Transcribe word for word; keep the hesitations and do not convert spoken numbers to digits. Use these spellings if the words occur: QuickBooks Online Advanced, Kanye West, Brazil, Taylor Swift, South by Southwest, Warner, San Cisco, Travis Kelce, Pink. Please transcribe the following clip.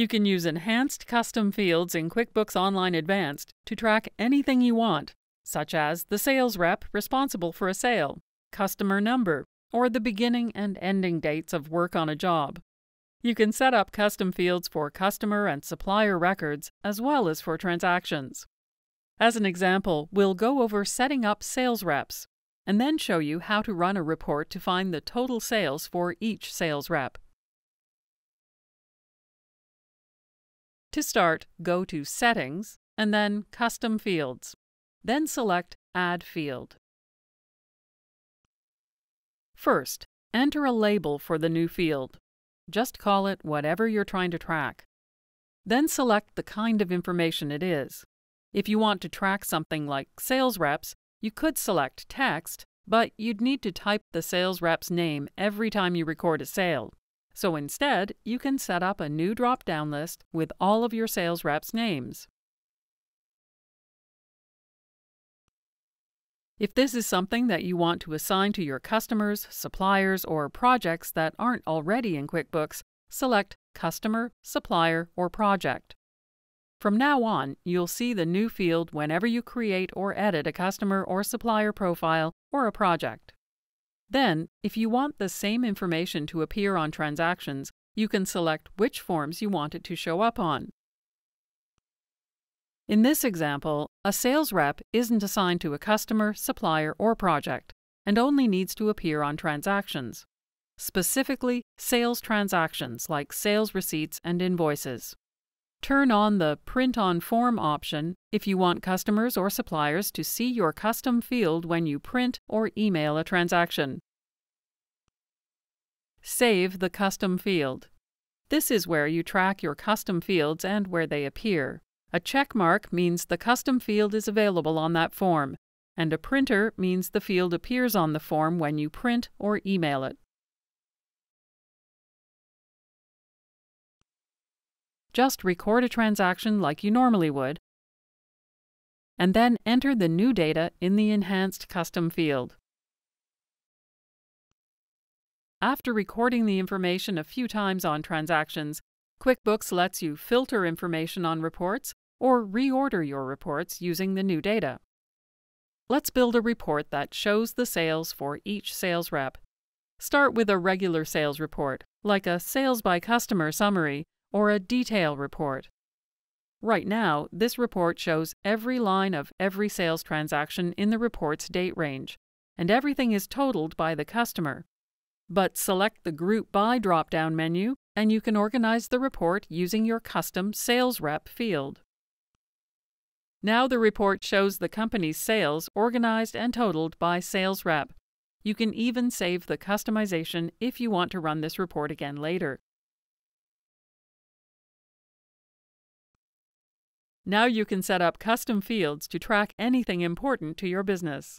You can use enhanced custom fields in QuickBooks Online Advanced to track anything you want, such as the sales rep responsible for a sale, customer number, or the beginning and ending dates of work on a job. You can set up custom fields for customer and supplier records, as well as for transactions. As an example, we'll go over setting up sales reps, and then show you how to run a report to find the total sales for each sales rep. To start, go to Settings, and then Custom Fields. Then select Add Field. First, enter a label for the new field. Just call it whatever you're trying to track. Then select the kind of information it is. If you want to track something like sales reps, you could select text, but you'd need to type the sales rep's name every time you record a sale. So instead, you can set up a new drop-down list with all of your sales reps' names. If this is something that you want to assign to your customers, suppliers, or projects that aren't already in QuickBooks, select Customer, Supplier, or Project. From now on, you'll see the new field whenever you create or edit a customer or supplier profile or a project. Then, if you want the same information to appear on transactions, you can select which forms you want it to show up on. In this example, a sales rep isn't assigned to a customer, supplier, or project, and only needs to appear on transactions, specifically sales transactions like sales receipts and invoices. Turn on the Print on Form option if you want customers or suppliers to see your custom field when you print or email a transaction. Save the custom field. This is where you track your custom fields and where they appear. A check mark means the custom field is available on that form, and a printer means the field appears on the form when you print or email it. Just record a transaction like you normally would, and then enter the new data in the Enhanced Custom field. After recording the information a few times on transactions, QuickBooks lets you filter information on reports or reorder your reports using the new data. Let's build a report that shows the sales for each sales rep. Start with a regular sales report, like a sales by customer summary or a detail report. Right now, this report shows every line of every sales transaction in the report's date range, and everything is totaled by the customer. But select the Group By drop-down menu, and you can organize the report using your custom Sales Rep field. Now the report shows the company's sales organized and totaled by sales rep. You can even save the customization if you want to run this report again later. Now you can set up custom fields to track anything important to your business.